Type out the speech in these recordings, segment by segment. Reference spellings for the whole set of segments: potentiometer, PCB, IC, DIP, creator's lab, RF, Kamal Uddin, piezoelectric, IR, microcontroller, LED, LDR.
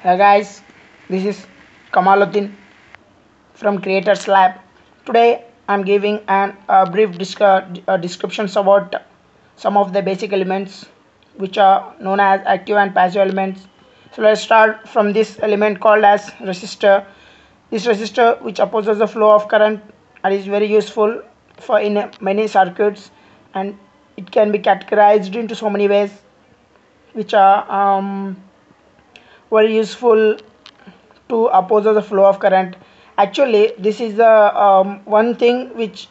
Hey guys, this is Kamal Uddin from Creator's Lab. Today I'm giving a brief descriptions about some of the basic elements which are known as active and passive elements. So let's start from this element called as resistor. This resistor, which opposes the flow of current, and is very useful for in many circuits, and it can be categorized into so many ways which are very useful to oppose the flow of current. Actually, this is the one thing which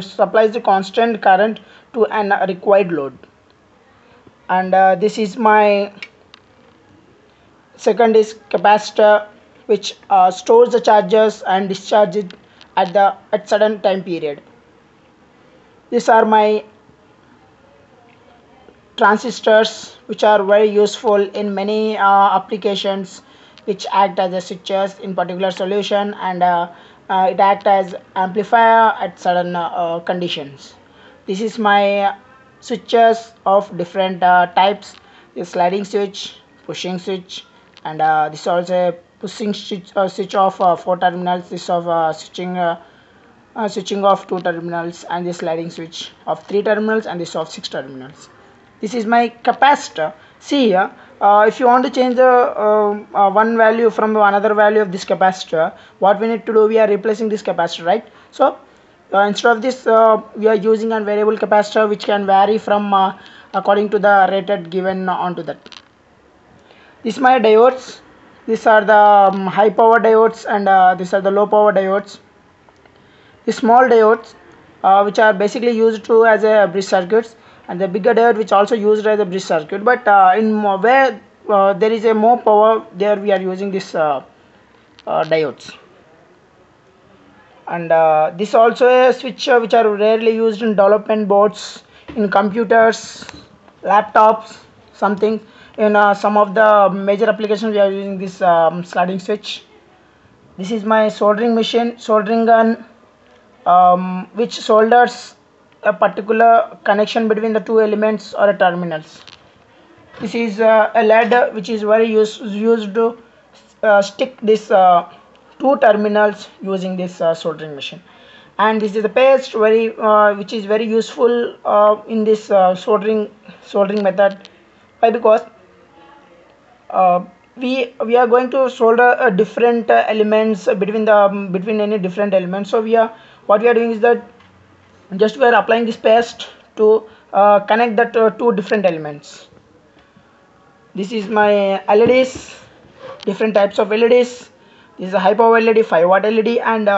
supplies the constant current to an required load. And this is my second is capacitor, which stores the charges and discharges it at certain time period. These are my transistors, which are very useful in many applications, which act as a switches in particular solution, and it act as amplifier at certain conditions. This is my switches of different types: the sliding switch, pushing switch, and this also pushing switch, switch off 4 terminals, this of switching off 2 terminals, and the sliding switch of 3 terminals, and this of 6 terminals. This is my capacitor. See here, if you want to change the one value from another value of this capacitor, what we need to do, we are replacing this capacitor, right? So instead of this, we are using a variable capacitor which can vary from according to the rated given onto that. This is my diodes. These are the high power diodes, and these are the low power diodes. The small diodes, which are basically used to as a bridge circuits, and the bigger diode, which also used as a bridge circuit, but in where there is a more power, there we are using this diodes. And this also a switcher which are rarely used in development boards, in computers, laptops, something. In some of the major applications we are using this sliding switch. This is my soldering machine, soldering gun, which solders a particular connection between the two elements or terminals. This is a LED, which is very used to stick this two terminals using this soldering machine. And this is a paste, which is very useful in this soldering method. Why? Because we are going to solder different elements between the between any different elements. So what we are doing is that we are applying this paste to connect the two different elements. This is my LEDs, different types of LEDs. This is a high power LED, 5-watt LED, and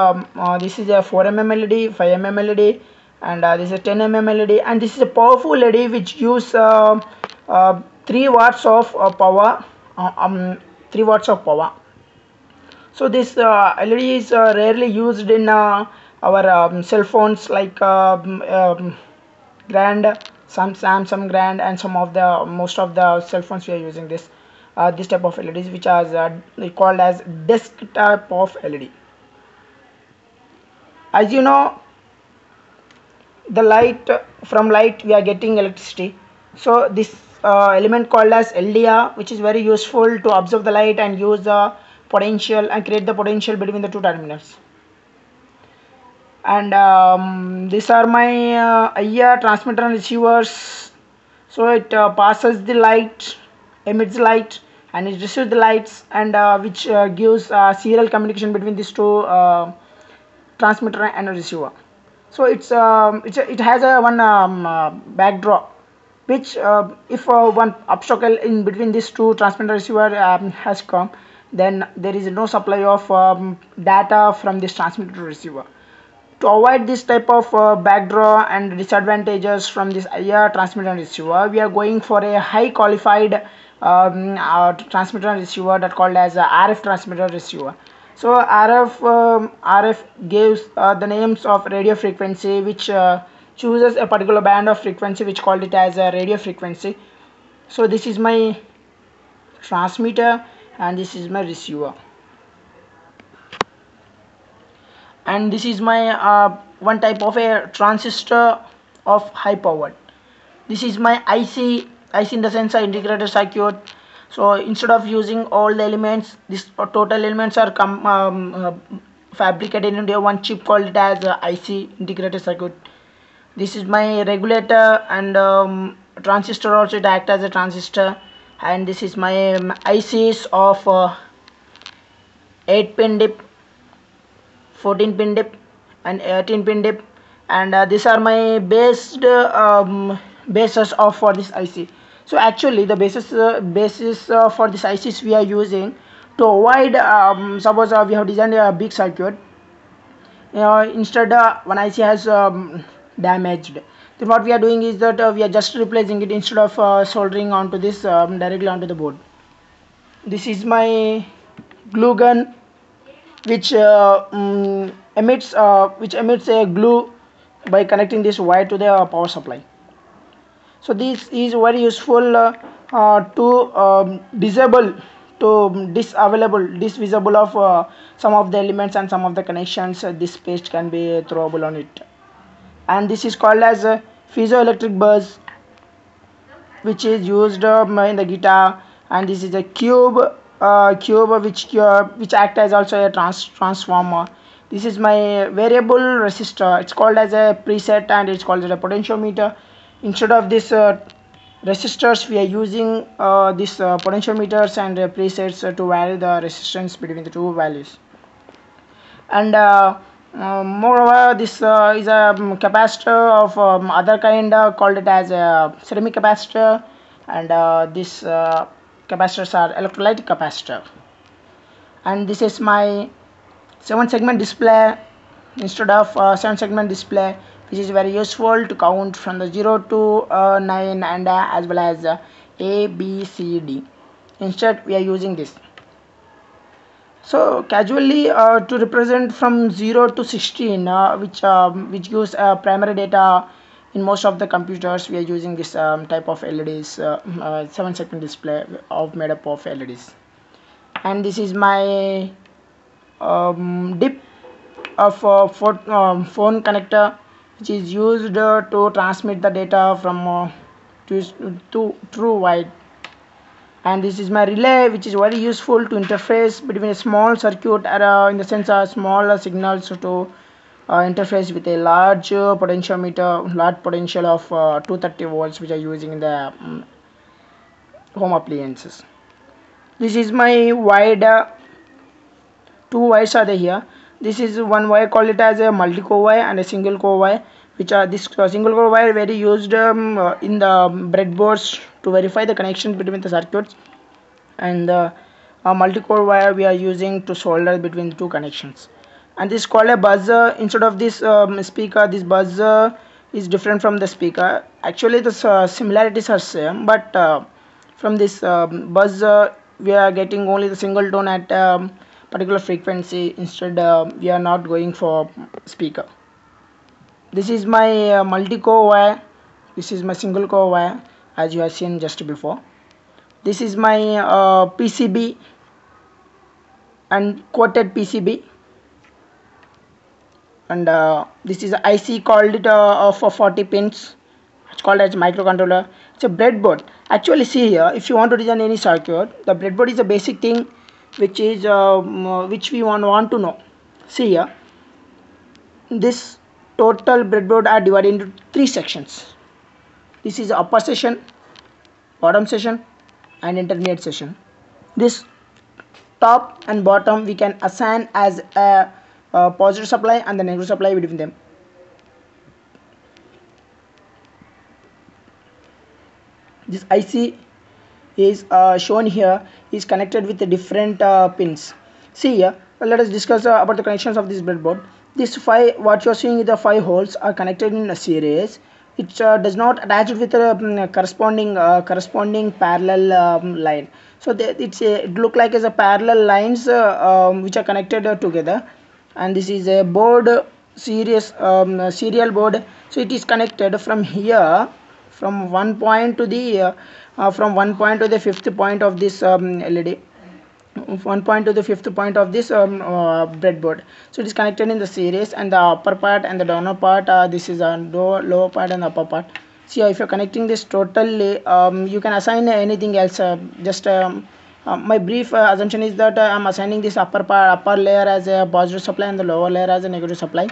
this is a 4mm LED, 5mm LED, and this is a 10mm LED, and this is a powerful LED which use 3 watts of power. 3 watts of power. So this LED is rarely used in our cell phones, like grand, some Samsung grand, and some of the most of the cell phones we are using this type of LEDs, which are called as desk type of LED. As you know, the from light we are getting electricity. So this element called as LDR, which is very useful to observe the light and use the potential and create the potential between the two terminals. And these are my IR, transmitter and receivers. So it passes the light, emits light, and it receives the lights, and which gives serial communication between these two transmitter and receiver. So it has a one backdrop, which if one obstacle in between these two transmitter receiver has come, then there is no supply of data from this transmitter to receiver. To avoid this type of backdraw and disadvantages from this IR transmitter and receiver, we are going for a high qualified transmitter and receiver that called as RF transmitter receiver. So RF gives the names of radio frequency, which chooses a particular band of frequency, which called it as a radio frequency. So this is my transmitter, and this is my receiver. And this is my one type of a transistor of high power. This is my IC in the sense integrated circuit. So instead of using all the elements, this total elements are fabricated into one chip called as IC, integrated circuit. This is my regulator and transistor also, it acts as a transistor. And this is my ICs of 8-pin DIP, 14-pin DIP and 18-pin DIP, and these are my bases for this IC. So actually the basis for this ICs we are using to avoid, suppose we have designed a big circuit, instead one IC has damaged, then what we are doing is that we are just replacing it instead of soldering onto this directly onto the board. This is my glue gun, which emits a glue by connecting this wire to the power supply. So this is very useful to disable, to disvisible of some of the elements and some of the connections. This paste can be throwable on it, and this is called as a piezoelectric buzz, which is used in the guitar. And this is a cube, which acts as also a transformer. This is my variable resistor. It's called as a preset and it's called as a potentiometer. Instead of this resistors, we are using this potentiometers and presets to vary the resistance between the two values. And moreover, this is a capacitor of other kind, called it as a ceramic capacitor, and this capacitors are electrolytic capacitor. And this is my 7-segment display, instead of 7-segment display, which is very useful to count from the 0 to 9 and as well as A, B, C, D. Instead we are using this. So casually to represent from 0 to 16, which gives primary data in most of the computers, we are using this type of LEDs, 7-segment display made up of LEDs. And this is my DIP of phone connector, which is used to transmit the data from through wire. And this is my relay, which is very useful to interface between a small circuit, in the sense of smaller signals to interface with a large potentiometer, large potential of 230 volts, which are using in the home appliances. This is my wire. Two wires are here. This is one wire, call it as a multi-core wire and a single core wire, which are this single core wire very used in the breadboards to verify the connection between the circuits, and the multi-core wire we are using to solder between the two connections. And this is called a buzzer. Instead of this speaker, this buzzer is different from the speaker. Actually the similarities are same, but from this buzzer we are getting only the single tone at particular frequency. Instead we are not going for speaker. This is my multi-core wire, this is my single core wire, as you have seen just before. This is my PCB and coated PCB, and this is IC, called it for 40 pins, it's called as microcontroller. It's a breadboard. Actually see here, if you want to design any circuit, the breadboard is a basic thing which is which we want to know. See here, this total breadboard are divided into 3 sections. This is upper section, bottom section and intermediate section. This top and bottom we can assign as a positive supply and the negative supply between them. This IC is shown here, is connected with the different pins. See here, let us discuss about the connections of this breadboard. This 5, what you are seeing is the 5 holes are connected in a series. It does not attach it with a corresponding parallel line. So it look like as a parallel lines which are connected together. And this is a board, serial board. So it is connected from here, from one point to the fifth point of this LED, one point to the fifth point of this breadboard. So it is connected in the series, and the upper part and the downper part, this is the lower part and upper part. See, if you're connecting this totally, you can assign anything else. My brief assumption is that I'm assigning this upper layer as a positive supply and the lower layer as a negative supply.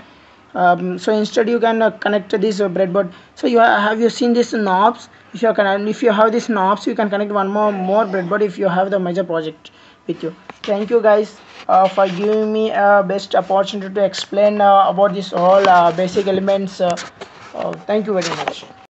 So instead you can connect this breadboard. So have you seen these knobs? If you have these knobs, you can connect one more breadboard if you have the major project with you. Thank you guys for giving me best opportunity to explain about this all basic elements. Thank you very much.